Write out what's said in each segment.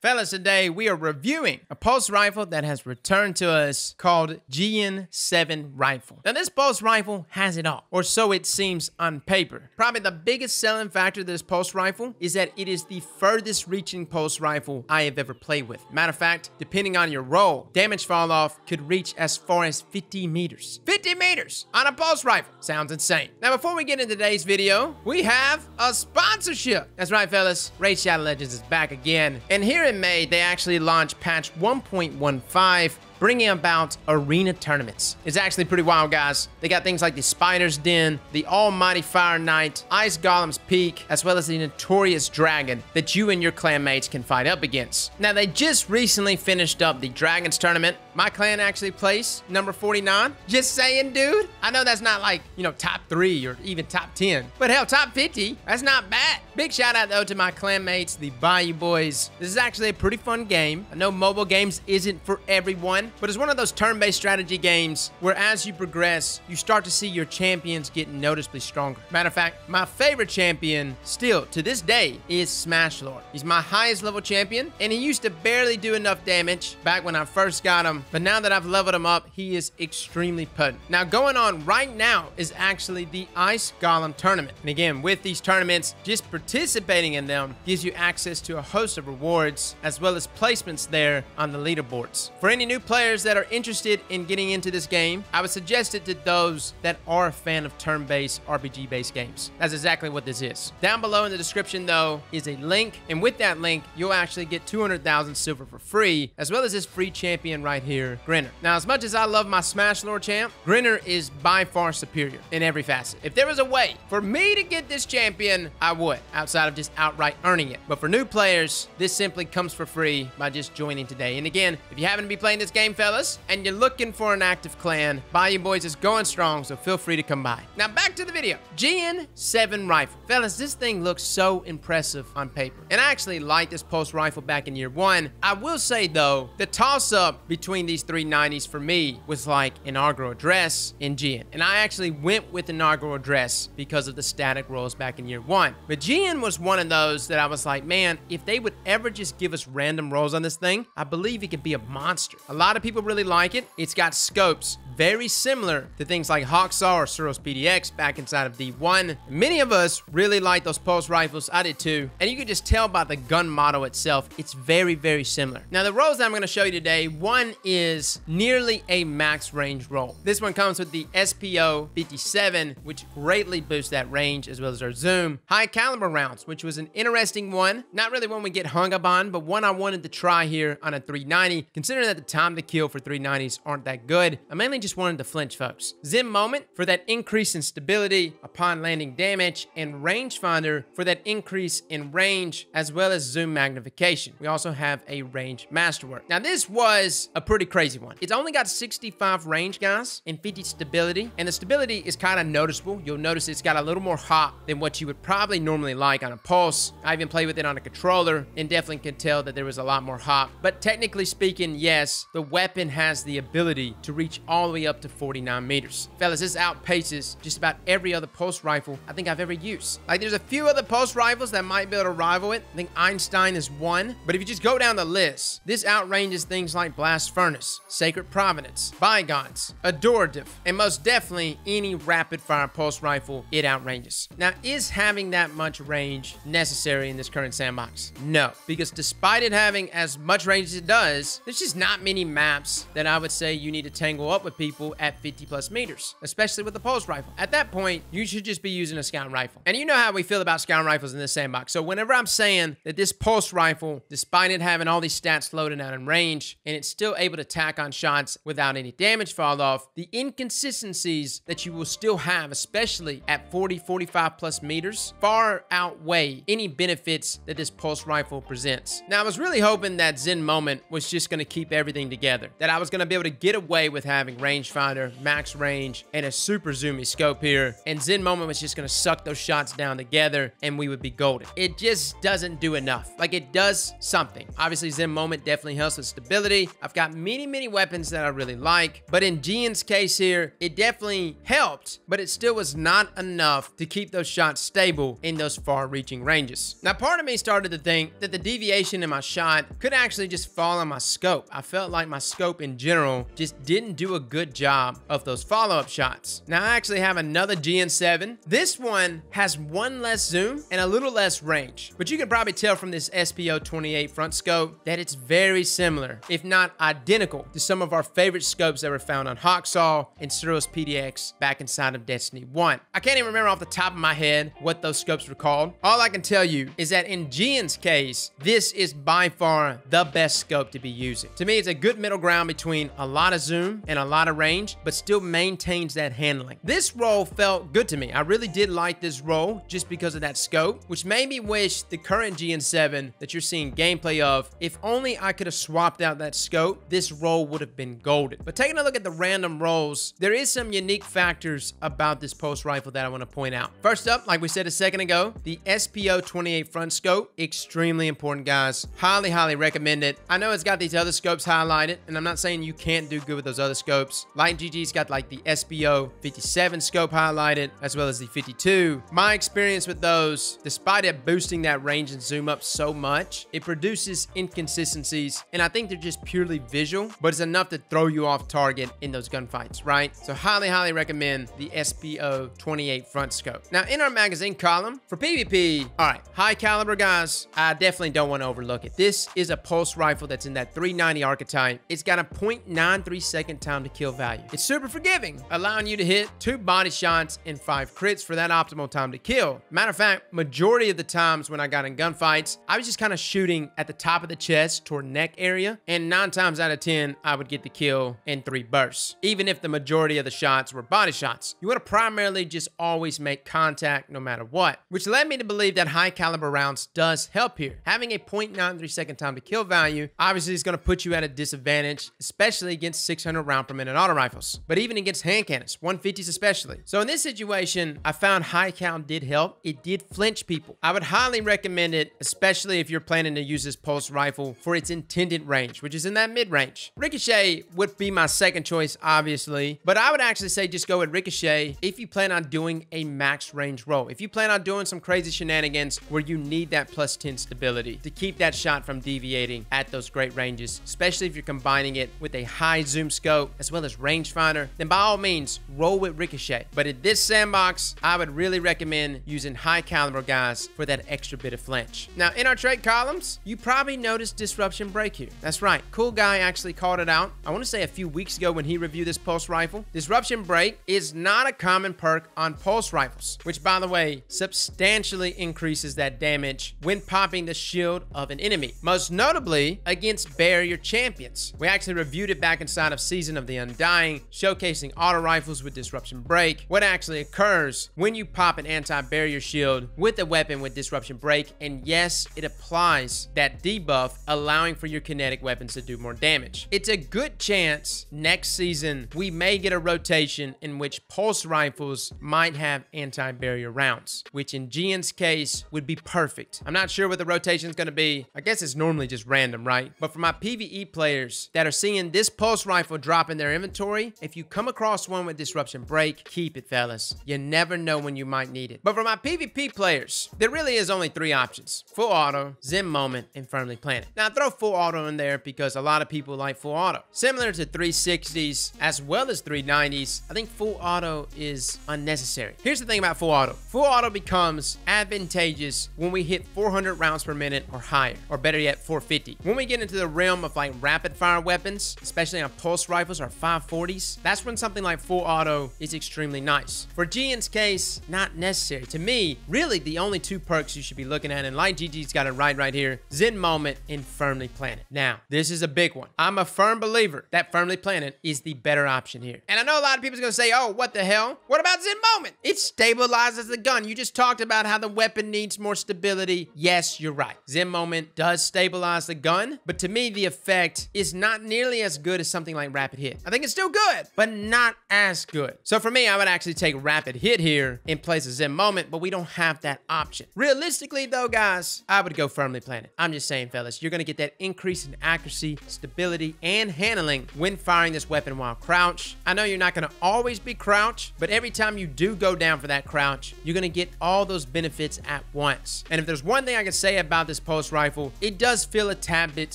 Fellas, today we are reviewing a pulse rifle that has returned to us called Jiang-7 Rifle. Now this pulse rifle has it all, or so it seems on paper. Probably the biggest selling factor of this pulse rifle is that it is the furthest reaching pulse rifle I have ever played with. Matter of fact, depending on your role, damage fall off could reach as far as 50 meters. 50 meters on a pulse rifle. Sounds insane. Now before we get into today's video, we have a sponsorship. That's right, fellas. Raid Shadow Legends is back again. And here in May, they actually launched patch 1.15, bringing about arena tournaments. It's actually pretty wild, guys. They got things like the Spider's Den, the Almighty Fire Knight, Ice Golem's Peak, as well as the notorious dragon that you and your clanmates can fight up against. Now, they just recently finished up the Dragons Tournament. My clan actually placed number 49. Just saying, dude. I know that's not like, you know, top 3 or even top 10, but hell, top 50, that's not bad. Big shout out, though, to my clanmates, the Bayou Boys. This is actually a pretty fun game. I know mobile games isn't for everyone, but it's one of those turn-based strategy games where as you progress, you start to see your champions get noticeably stronger. Matter of fact, my favorite champion still to this day is Smash Lord. He's my highest level champion, and he used to barely do enough damage back when I first got him, but now that I've leveled him up, he is extremely potent. Now, going on right now is actually the Ice Golem Tournament. And again, with these tournaments, just participating in them gives you access to a host of rewards as well as placements there on the leaderboards. For any new players that are interested in getting into this game, I would suggest it to those that are a fan of turn-based, RPG-based games. That's exactly what this is. Down below in the description, though, is a link, and with that link, you'll actually get 200,000 silver for free, as well as this free champion right here, Grinner. Now, as much as I love my Smash Lord champ, Grinner is by far superior in every facet. If there was a way for me to get this champion, I would, outside of just outright earning it. But for new players, this simply comes for free by just joining today. And again, if you happen to be playing this game, fellas, and you're looking for an active clan, Bayou Boys is going strong, so feel free to come by. Now back to the video. Jiang-7 Rifle. Fellas, this thing looks so impressive on paper, and I actually liked this pulse rifle back in year one. I will say, though, the toss-up between these 390s for me was like Inaugural Address and Jiang, and I actually went with Inaugural Address because of the static rolls back in year one. But Jiang was one of those that I was like, man, if they would ever just give us random rolls on this thing, I believe it could be a monster. A lot of people really like it. It's got scopes very similar to things like Hawksaw or Suros PDX back inside of D1. Many of us really like those pulse rifles. I did too. And you can just tell by the gun model itself, it's very, very similar. Now the rolls that I'm going to show you today, one is nearly a max range roll. This one comes with the SPO-57, which greatly boosts that range as well as our zoom. High caliber rounds, which was an interesting one. Not really one we get hung up on, but one I wanted to try here on a 390, considering that the time to kill for 390s aren't that good. I mainly just wanted to flinch folks. Zen Moment for that increase in stability upon landing damage, and rangefinder for that increase in range as well as zoom magnification. We also have a range masterwork. Now this was a pretty crazy one. It's only got 65 range, guys, and 50 stability, and the stability is kind of noticeable. You'll notice it's got a little more hop than what you would probably normally like on a pulse. I even played with it on a controller and definitely could tell that there was a lot more hop, but technically speaking, yes, the weapon has the ability to reach all the way up to 49 meters. Fellas, this outpaces just about every other pulse rifle I think I've ever used. Like, there's a few other pulse rifles that might be able to rival it. I think Einstein is one, but if you just go down the list, this outranges things like Blast Furnace, Sacred Providence, Bygones, Adorative, and most definitely any rapid fire pulse rifle it outranges. Now, is having that much range necessary in this current sandbox? No, because despite it having as much range as it does, there's just not many maps that I would say you need to tangle up with people at 50 plus meters, especially with the pulse rifle. At that point, you should just be using a scout rifle. And you know how we feel about scout rifles in this sandbox. So whenever I'm saying that this pulse rifle, despite it having all these stats loaded out in range, and it's still able to tack on shots without any damage fall off, the inconsistencies that you will still have, especially at 40, 45 plus meters, far outweigh any benefits that this pulse rifle presents. Now, I was really hoping that Zen Moment was just going to keep everything together, that I was going to be able to get away with having range rangefinder, max range, and a super zoomy scope here. And Zen Moment was just going to suck those shots down together, and we would be golden. It just doesn't do enough. Like, it does something. Obviously, Zen Moment definitely helps with stability. I've got many weapons that I really like, but in Jian's case here, it definitely helped, but it still was not enough to keep those shots stable in those far-reaching ranges. Now, part of me started to think that the deviation in my shot could actually just fall on my scope. I felt like my scope in general just didn't do a good job of those follow-up shots. Now, I actually have another Jiang-7. This one has one less zoom and a little less range, but you can probably tell from this SPO-28 front scope that it's very similar, if not identical, to some of our favorite scopes that were found on Hawksaw and Suros PDX back inside of Destiny 1. I can't even remember off the top of my head what those scopes were called. All I can tell you is that in Jian's case, this is by far the best scope to be using. To me, it's a good middle ground between a lot of zoom and a lot of range, but still maintains that handling. This role felt good to me. I really did like this role just because of that scope, which made me wish the current Jiang-7 that you're seeing gameplay of, if only I could have swapped out that scope, this role would have been golden. But taking a look at the random roles, there is some unique factors about this pulse rifle that I want to point out. First up, like we said a second ago, the SPO-28 front scope, extremely important, guys. Highly recommend it. I know it's got these other scopes highlighted, and I'm not saying you can't do good with those other scopes. Light GG's got like the SPO-57 scope highlighted, as well as the 52. My experience with those, despite it boosting that range and zoom up so much, it produces inconsistencies, and I think they're just purely visual, but it's enough to throw you off target in those gunfights, right? So highly recommend the SPO-28 front scope. Now, in our magazine column for PvP, all right, high caliber, guys, I definitely don't want to overlook it. This is a pulse rifle that's in that 390 archetype. It's got a 0.93 second time to kill value. It's super forgiving, allowing you to hit 2 body shots and 5 crits for that optimal time to kill. Matter of fact, majority of the times when I got in gunfights, I was just kind of shooting at the top of the chest toward neck area, and 9 times out of 10, I would get the kill in 3 bursts, even if the majority of the shots were body shots. You want to primarily just always make contact no matter what, which led me to believe that high caliber rounds does help here. Having a 0.93 second time to kill value obviously is going to put you at a disadvantage, especially against 600 round per minute auto rifles, but even against hand cannons, 150s especially. So in this situation, I found high count did help. It did flinch people. I would highly recommend it, especially if you're planning to use this pulse rifle for its intended range, which is in that mid range. Ricochet would be my second choice, obviously, but I would actually say just go with Ricochet if you plan on doing a max range roll. If you plan on doing some crazy shenanigans where you need that plus 10 stability to keep that shot from deviating at those great ranges, especially if you're combining it with a high zoom scope as well as rangefinder, then by all means, roll with Ricochet. But in this sandbox, I would really recommend using high caliber, guys, for that extra bit of flinch. Now, in our trade columns, you probably noticed Disruption Break here. That's right. Cool guy actually called it out, I want to say a few weeks ago when he reviewed this pulse rifle. Disruption Break is not a common perk on pulse rifles, which, by the way, substantially increases that damage when popping the shield of an enemy, most notably against barrier champions. We actually reviewed it back inside of Season of the Undying, showcasing auto rifles with Disruption Break, what actually occurs when you pop an anti-barrier shield with a weapon with Disruption Break, and yes, it applies that debuff, allowing for your kinetic weapons to do more damage. It's a good chance next season we may get a rotation in which pulse rifles might have anti-barrier rounds, which in Jian's case would be perfect. I'm not sure what the rotation is going to be. I guess it's normally just random, right? But for my PvE players that are seeing this pulse rifle drop in their inventory, if you come across one with Disruption Break, keep it, fellas. You never know when you might need it. But for my PvP players, there really is only 3 options: full auto, Zen Moment, and Firmly Planted. Now, I throw full auto in there because a lot of people like full auto. Similar to 360s as well as 390s, I think full auto is unnecessary. Here's the thing about full auto. Full auto becomes advantageous when we hit 400 rounds per minute or higher, or better yet, 450. When we get into the realm of like rapid fire weapons, especially on pulse rifles or 540s, that's when something like full auto is extremely nice. For Jian's case, not necessary. To me, really the only 2 perks you should be looking at, and Light GG's got it right here, Zen Moment and Firmly Planted. Now, this is a big one. I'm a firm believer that Firmly Planted is the better option here. And I know a lot of people's gonna say, oh, what the hell? What about Zen Moment? It stabilizes the gun. You just talked about how the weapon needs more stability. Yes, you're right. Zen Moment does stabilize the gun, but to me, the effect is not nearly as good as something like Rapid Hit. I think think it's still good, but not as good. So for me, I would actually take Rapid Hit here in place of Zen Moment, but we don't have that option. Realistically though, guys, I would go Firmly Planted. I'm just saying, fellas, you're gonna get that increase in accuracy, stability, and handling when firing this weapon while crouched. I know you're not gonna always be crouched, but every time you do go down for that crouch, you're gonna get all those benefits at once. And if there's one thing I can say about this pulse rifle, it does feel a tad bit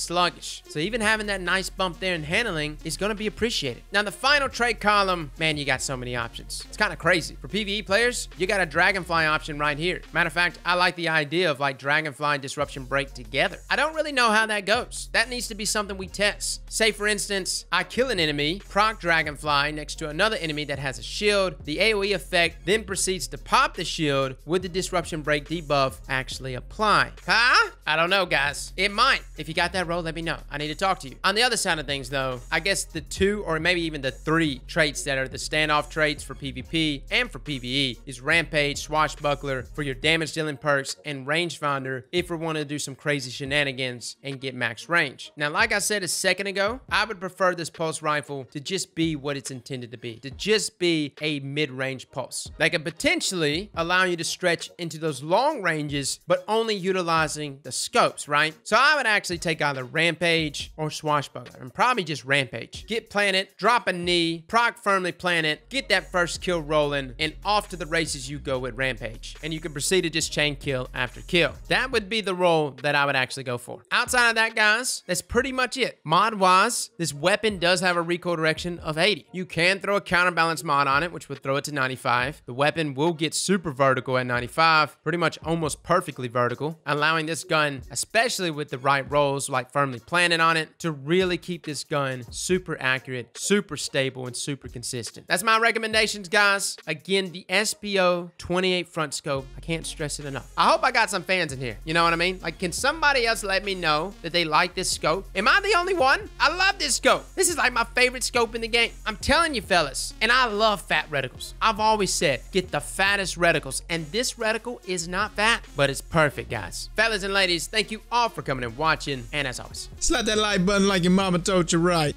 sluggish. So even having that nice bump there in handling is gonna be appreciated. Now the final trait column, man, you got so many options. It's kind of crazy. For PvE players, you got a Dragonfly option right here. Matter of fact, I like the idea of like Dragonfly and Disruption Break together. I don't really know how that goes. That needs to be something we test. Say for instance, I kill an enemy, proc Dragonfly next to another enemy that has a shield. The AoE effect then proceeds to pop the shield. Would the Disruption Break debuff actually apply? Huh? I don't know, guys. It might. If you got that role, let me know. I need to talk to you. On the other side of things though, I guess the two or maybe even the three traits that are the standoff traits for PvP and for PvE is Rampage, Swashbuckler for your damage dealing perks, and Rangefinder if we want to do some crazy shenanigans and get max range. Now, like I said a second ago, I would prefer this pulse rifle to just be what it's intended to just be a mid-range pulse. That could potentially allow you to stretch into those long ranges, but only utilizing the scopes, right? So I would actually take either Rampage or Swashbuckler, and probably just Rampage. Get planted, drop a knee, proc Firmly Planted, get that first kill rolling, and off to the races you go with Rampage. And you can proceed to just chain kill after kill. That would be the role that I would actually go for. Outside of that, guys, that's pretty much it. Mod-wise, this weapon does have a recoil direction of 80. You can throw a counterbalance mod on it, which would throw it to 95. The weapon will get super vertical at 95, pretty much almost perfectly vertical, allowing this gun, especially with the right rolls like Firmly Planted on it, to really keep this gun super accurate, super stable, and super consistent. That's my recommendations, guys. Again, the SPO-28 front scope, I can't stress it enough. I hope I got some fans in here, you know what I mean? Like, can somebody else let me know that they like this scope? Am I the only one? I love this scope. This is like my favorite scope in the game. I'm telling you, fellas, and I love fat reticles. I've always said, get the fattest reticles, and this reticle is not fat, but it's perfect, guys. Fellas and ladies, thank you all for coming and watching, and as always, slap that like button like your mama told you right.